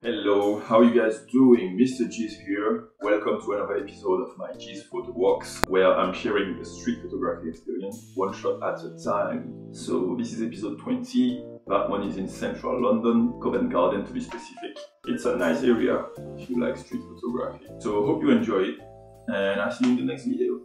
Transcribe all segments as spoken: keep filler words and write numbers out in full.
Hello, how are you guys doing? Mister Geez here. Welcome to another episode of my Geez Photo Walks, where I'm sharing the street photography experience, one shot at a time. So this is episode twenty. That one is in central London, Covent Garden to be specific. It's a nice area if you like street photography. So hope you enjoy it, and I'll see you in the next video.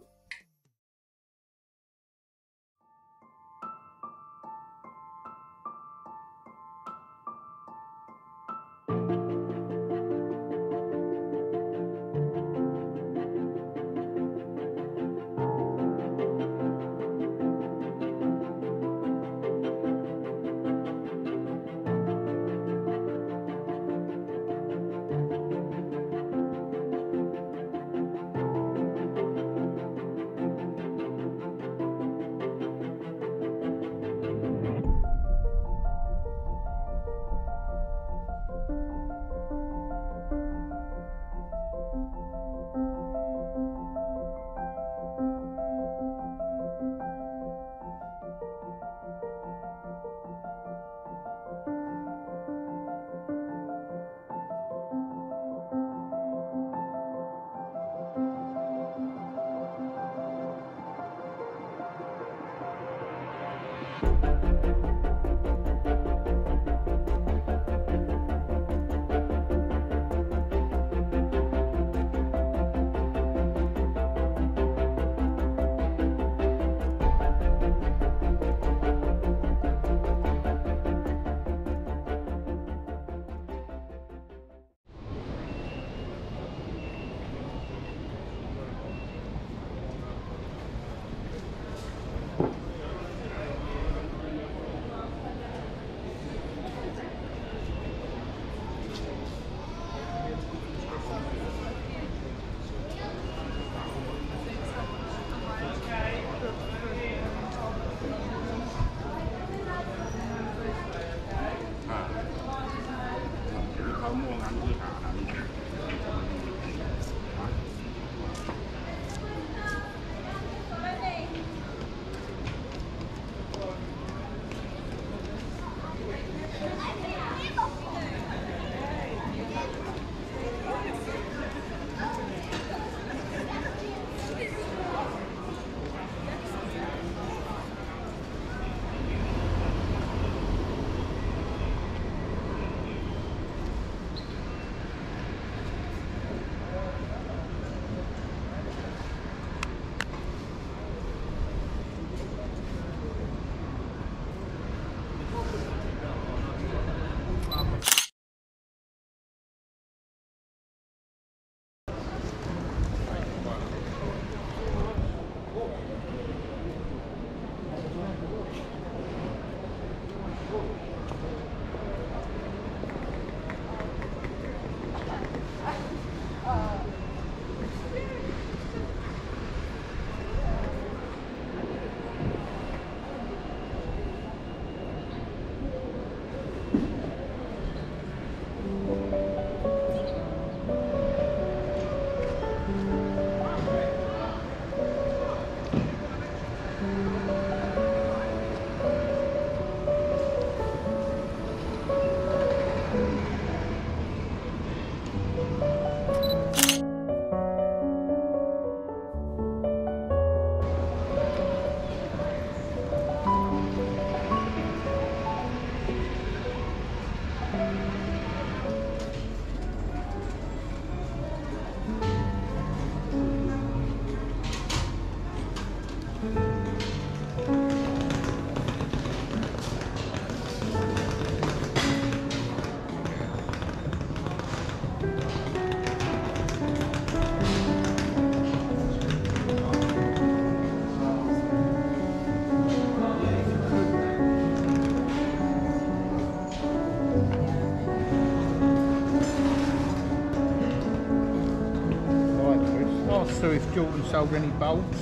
So if Jordan sold any bolts,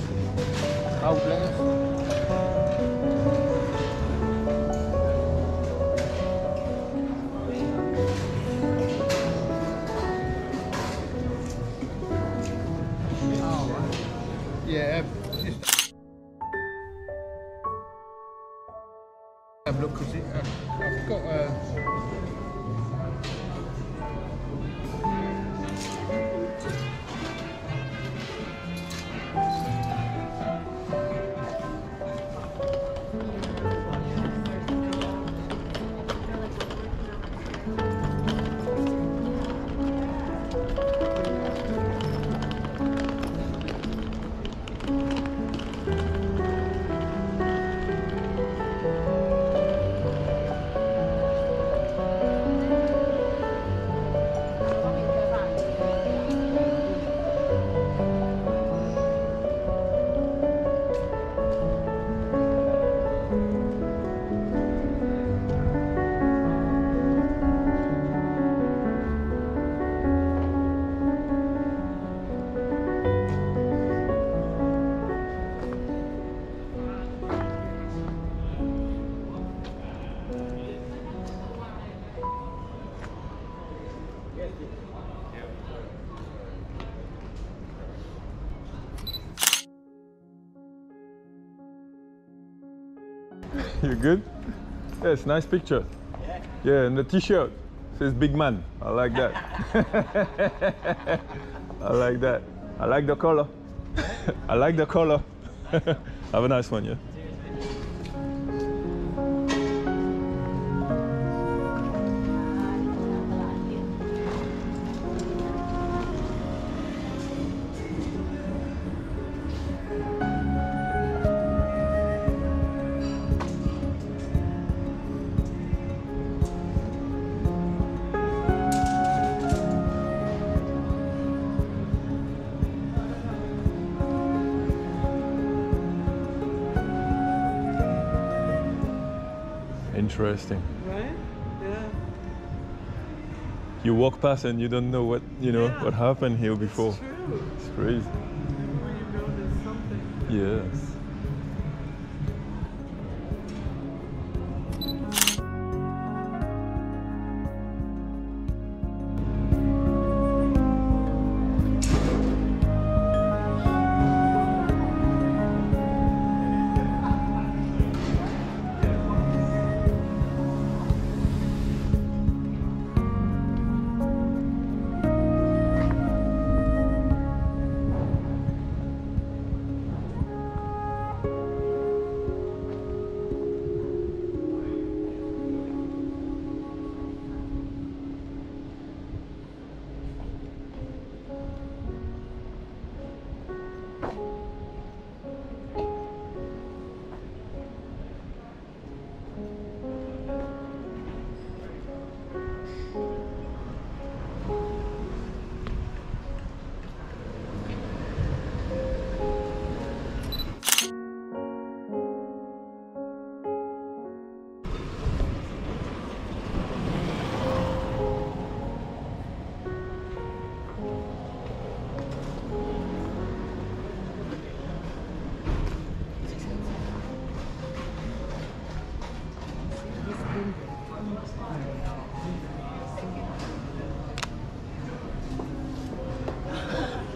old letters. Look, because I've got a You good? Yes, nice picture. Yeah. Yeah, and the t-shirt says big man. I like that. I like that. I like the color. I like the color. Have a nice one, yeah. Interesting. Right? Yeah. You walk past and you don't know what, you know, yeah. what happened here before. It's true. It's crazy. Before you know there's something. Yes.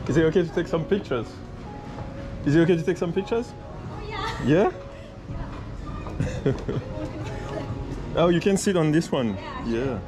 Is it okay to take some pictures? Is it okay to take some pictures? Oh, yeah. Yeah? Yeah. Oh, you can sit on this one. Yeah. Yeah.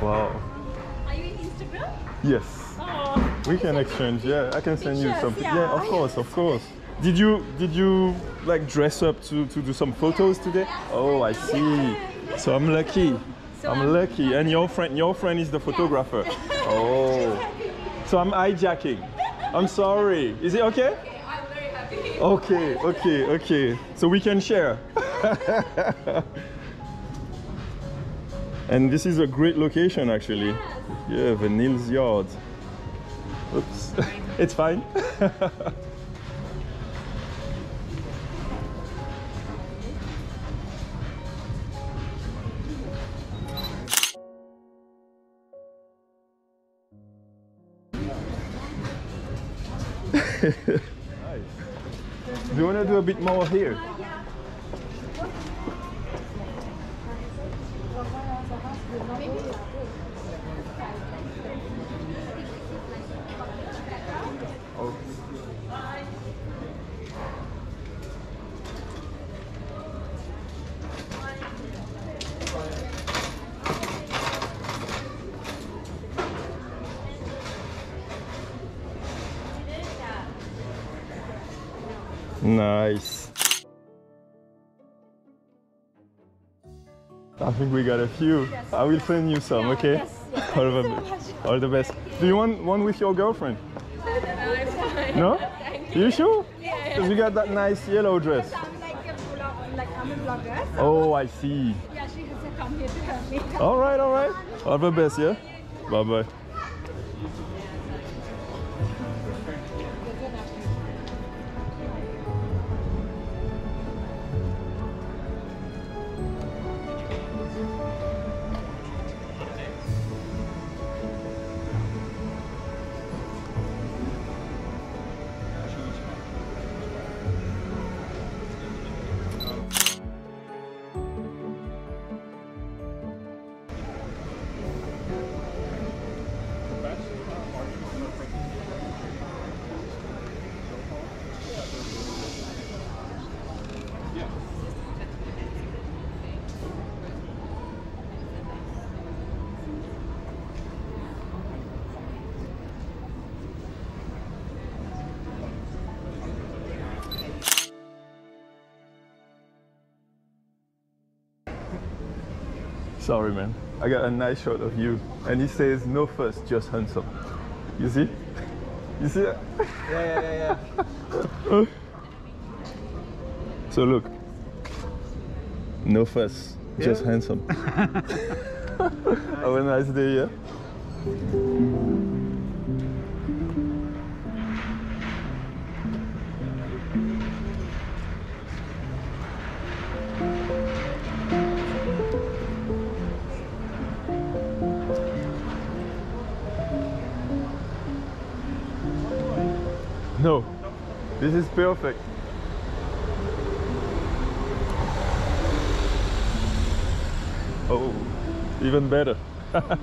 Wow. Are you in Instagram? Yes. Oh, we can exchange, yeah. I can send pictures, you something. Yeah, yeah, of course, of course. Did you did you like dress up to, to do some photos today? Oh, I see. So I'm lucky. So I'm, I'm lucky. And your friend your friend is the photographer. Oh. So I'm hijacking. I'm sorry. Is it okay? Okay, I'm very happy. Okay, okay, okay. So we can share. And this is a great location, actually. Yes. Yeah, Vanille's Yard. Oops, it's fine. Nice. Do you want to do a bit more here? Nice. I think we got a few. Yes. I will send you some, yeah, okay? Yes, yes. All, the so all the best. Do you want one with your girlfriend? No, I'm fine. No? You sure? Yeah. Because yeah. you got that nice yellow dress. Because I'm like a vlog, like I'm a vlogger. So oh, I see. Yeah, she has to come here to help me. All right, all right. All the best, yeah? Bye-bye. sorry man, I got a nice shot of you. And he says, no fuss, just handsome. You see? You see that? Yeah, yeah, yeah, yeah. So look, no fuss, yeah. Just handsome. Have a nice day, yeah? No, this is perfect. Oh, even better. Thank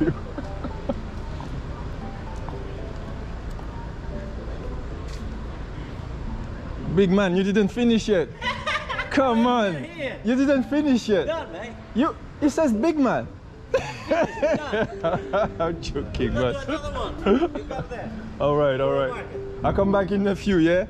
you. Big man, you didn't finish yet. Come on, you didn't finish yet. Done, mate. You, it says big man. I'm joking, man. All right, all right. I'll come back in a few, yeah?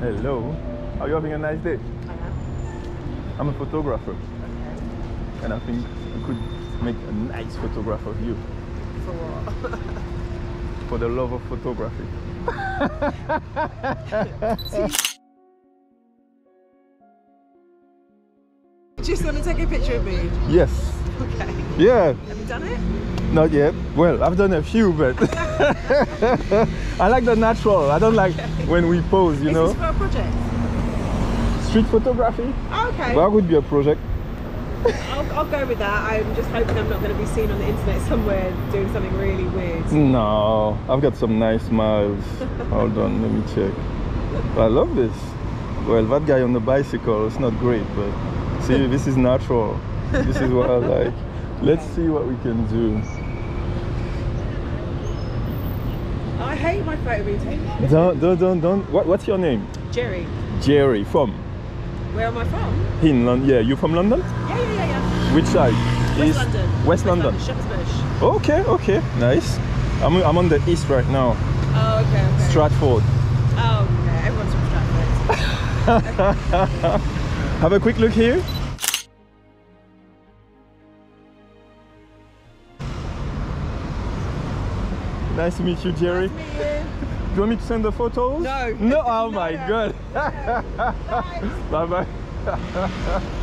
Hello, are you having a nice day? I am. I'm a photographer. Okay. And I think I could make a nice photograph of you. For what? For the love of photography. Do you just want to take a picture of me? Yes. Okay. Yeah. Have you done it? Not yet. Well, I've done a few, but I like the natural. I don't like okay. when we pose, you Is know. Is this for a project? Street photography. Okay. That would be a project. I'll, I'll go with that. I'm just hoping I'm not going to be seen on the internet somewhere doing something really weird. No, I've got some nice smiles. Hold on, let me check. I love this. Well, that guy on the bicycle is not great, but. See, this is natural. This is what I like. Let's see what we can do. I hate my photo routine. Don't, don't, don't, don't. What, what's your name? Jerry. Jerry, from? Where am I from? In London. Yeah, you from London? Yeah, yeah, yeah, yeah. Which side? West East? London. West, West London. London. Shepherd's Bush. Okay, okay, nice. I'm, I'm on the east right now. Oh, okay, okay. Stratford. Oh, okay. Everyone's from Stratford. Okay. Have a quick look here. Nice to meet you, Jerry. Nice to meet you. Do you want me to send the photos? No. No, oh no, my no. God. No. Bye-bye.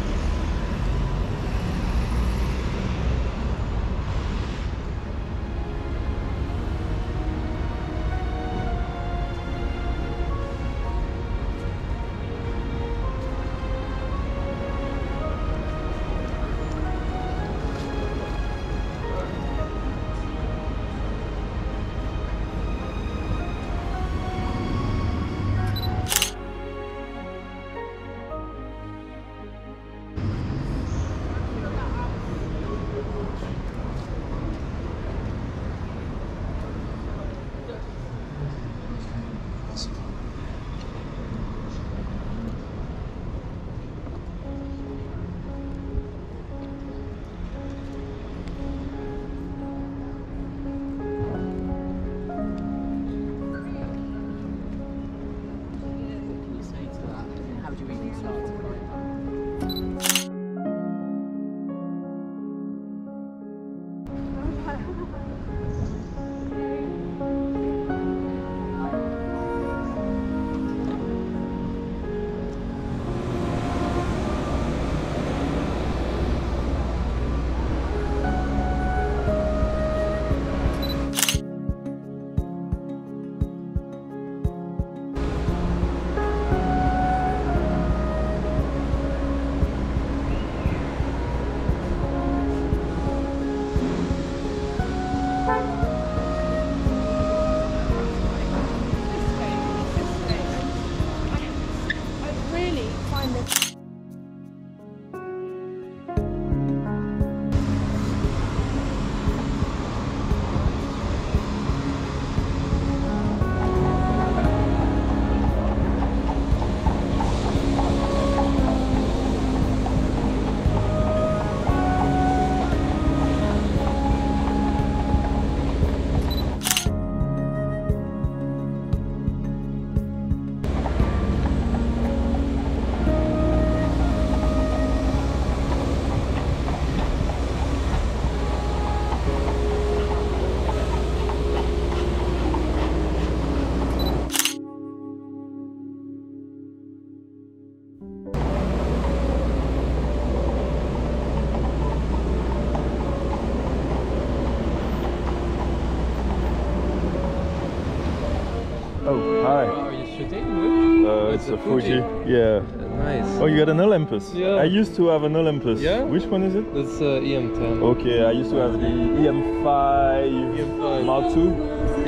Oh, hi. Are you shooting with? Uh, it's a Fuji. Fuji. Yeah. Nice. Oh, you got an Olympus? Yeah. I used to have an Olympus. Yeah. Which one is it? It's uh, E M ten. Okay, I used to have the E M five, E M five. Mark two.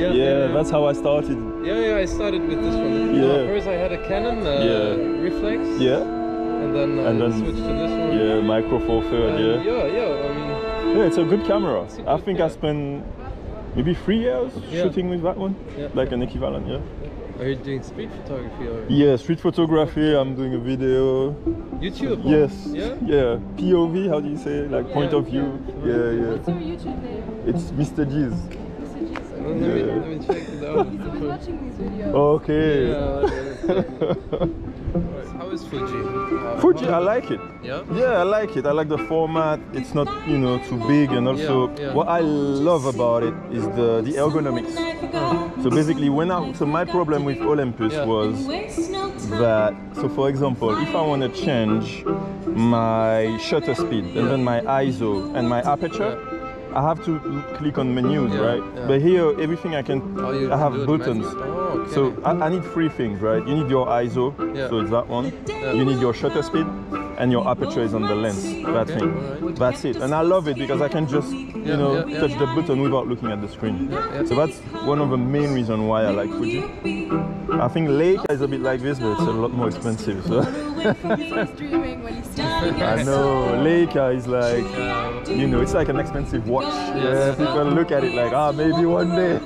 Yeah, yeah, that's how I started. Yeah, yeah, I started with this one. Yeah. No, first I had a Canon uh, yeah. reflex. Yeah. And then, uh, and then switch to this one. Yeah, Micro Four Third. Yeah. Yeah, yeah. I mean, yeah, it's a good camera. A good I think camera. I spent maybe three years yeah. shooting with that one, yeah. like an equivalent. Yeah. Are you doing street photography? Or? Yeah, street photography. I'm doing a video. YouTube. Yes. Yeah. Yeah. P O V. How do you say? Like yeah, point of view. Yeah, yeah. yeah. What's your YouTube name? It's Mister Geez. Mister Geez. Okay. Let, me, yeah. let me check it out. He's always watching these videos. Okay. Yeah, how is Fuji? Uh, Fuji, I like it. Yeah? Yeah, I like it. I like the format. It's not, you know, too big. And also, yeah, yeah. what I love about it is the, the ergonomics. Mm. So basically, when I, so my problem with Olympus yeah. was that, so for example, if I want to change my shutter speed and yeah. then my I S O and my aperture, yeah. I have to click on menus, yeah, right? Yeah. But here, everything I can, oh, I have buttons. Oh, okay. So I, I need three things, right? You need your I S O, yeah. so it's that one. Yeah. You need your shutter speed, and your aperture is on the lens, okay. that thing. Right. That's it. And I love it because I can just, you yeah, know, yeah, touch yeah. the button without looking at the screen. Yeah, yeah. So that's one of the main reasons why I like Fuji. I think Leica is a bit like this, but it's a lot more expensive. So. I know, Leica is like, yeah. you know, it's like an expensive watch. Yes. Yeah, people look at it like, ah, maybe one day.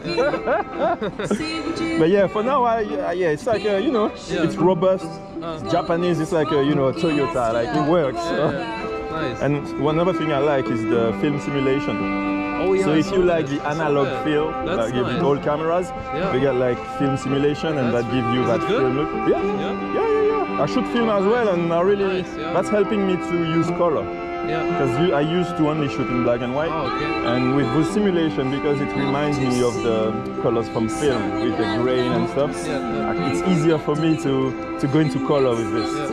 But yeah, for now, I, yeah, it's like, a, you know, yeah. it's robust. Uh, it's Japanese, it's like, a, you know, a Toyota, like it works. Yeah, so. yeah. Nice. And one other thing I like is the film simulation. Oh, yeah, so if you like the analog feel, like nice. with old cameras, yeah. you get like film simulation and that's that gives you that film look. Yeah. Yeah. yeah, yeah, yeah. I shoot film as well and I really, nice, yeah. that's helping me to use color. Because yeah. I used to only shoot in black and white. Oh, okay. And with the simulation, because it reminds me of the colors from film, with the grain and stuff, yeah, yeah. it's easier for me to, to go into color with this. Yeah.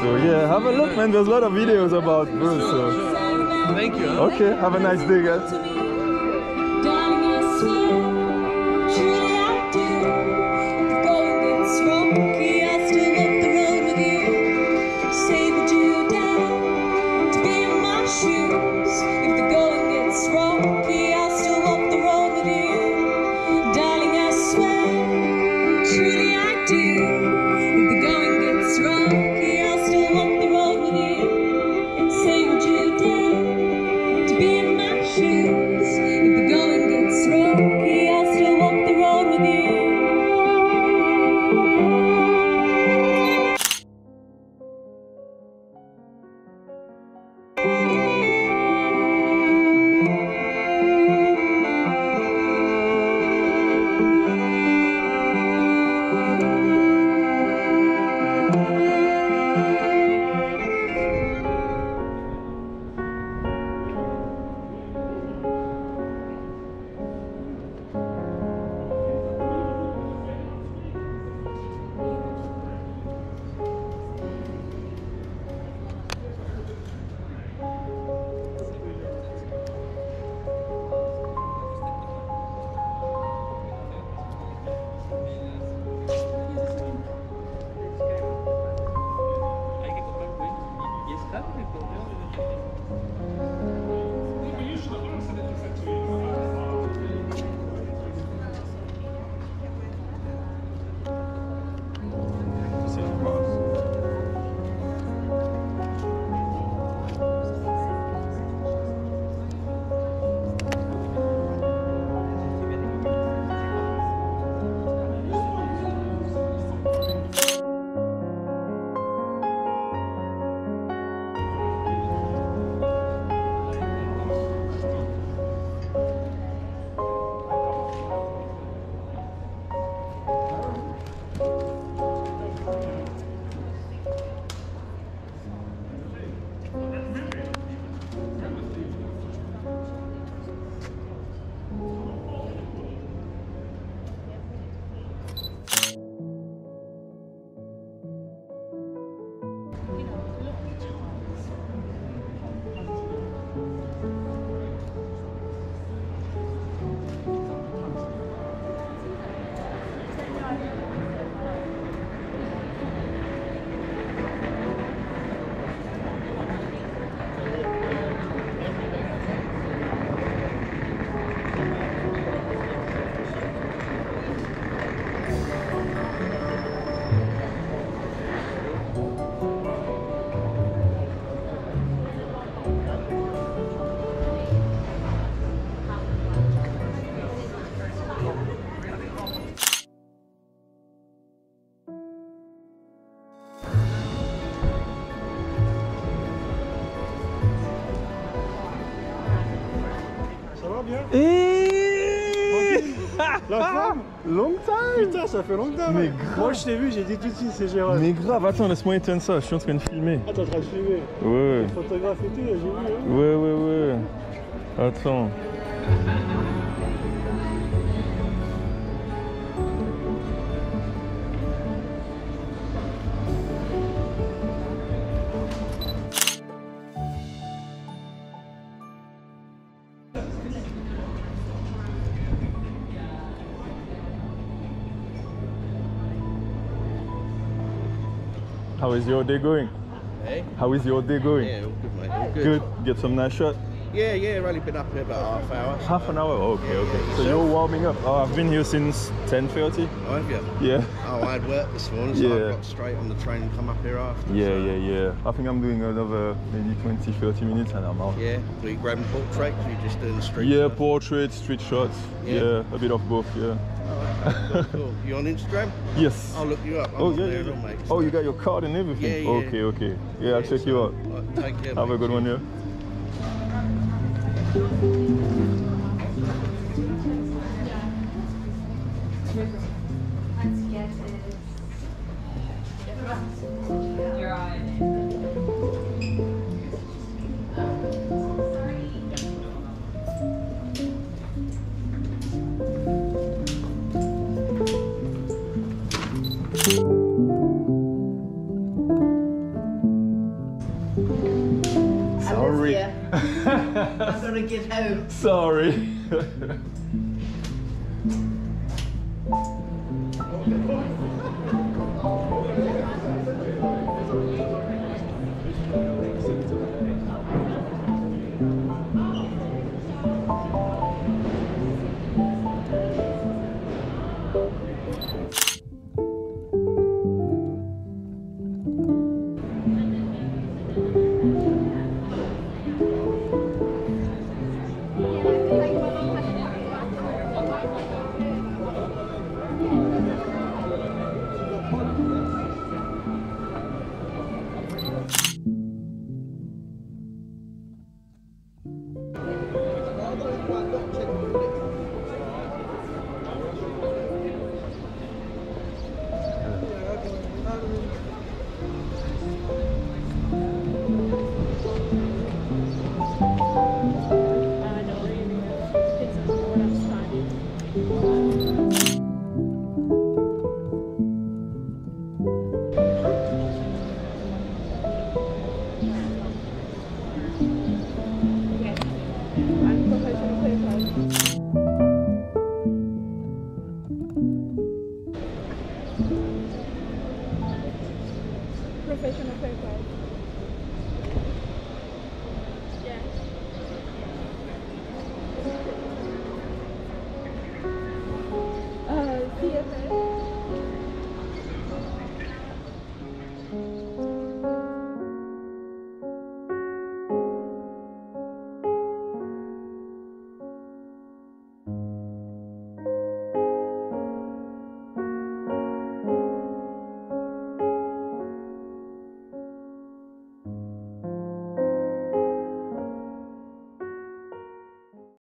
So yeah, have a look yeah. man, there's a lot of videos about this. Sure, so. sure. Thank you. Huh? Okay, have a nice day, guys. If the going gets rocky, La Long time. Putain, ça fait longtemps. Mais ouais. grave. Moi je t'ai vu, j'ai dit tout de suite c'est Gérard. Mais grave, attends, laisse-moi éteindre ça, je suis en train de filmer. Ah, t'es en train de filmer? Ouais. T'es photographe et tout, j'ai vu. Hein. Ouais, ouais, ouais. Attends. How is your day going? Hey? How is your day going? Yeah, all good, mate. All good. Good. Get some nice shot? Yeah, yeah, I've only been up here about half an hour. Half an hour? Okay, yeah, okay. Yeah. So you're warming up. Oh, I've been here since ten thirty. Oh, have you? Yeah. Oh, I had work this morning, so yeah. I got straight on the train and come up here after. Yeah, so. yeah, yeah. I think I'm doing another maybe twenty, thirty minutes and I'm out. Yeah. Are you grabbing portraits or are you just doing street Yeah, shots? portraits, street shots. Yeah. yeah. A bit of both, yeah. Oh, cool. You on Instagram? Yes. I'll look you up. I'm oh, yeah, there, yeah. Mate, so. Oh, you got your card and everything? Yeah, yeah. Okay, okay. Yeah, yeah I'll check so, you out. Right, take care, Have mate, a good too. one, yeah. Sorry. I'm gonna get home. Sorry.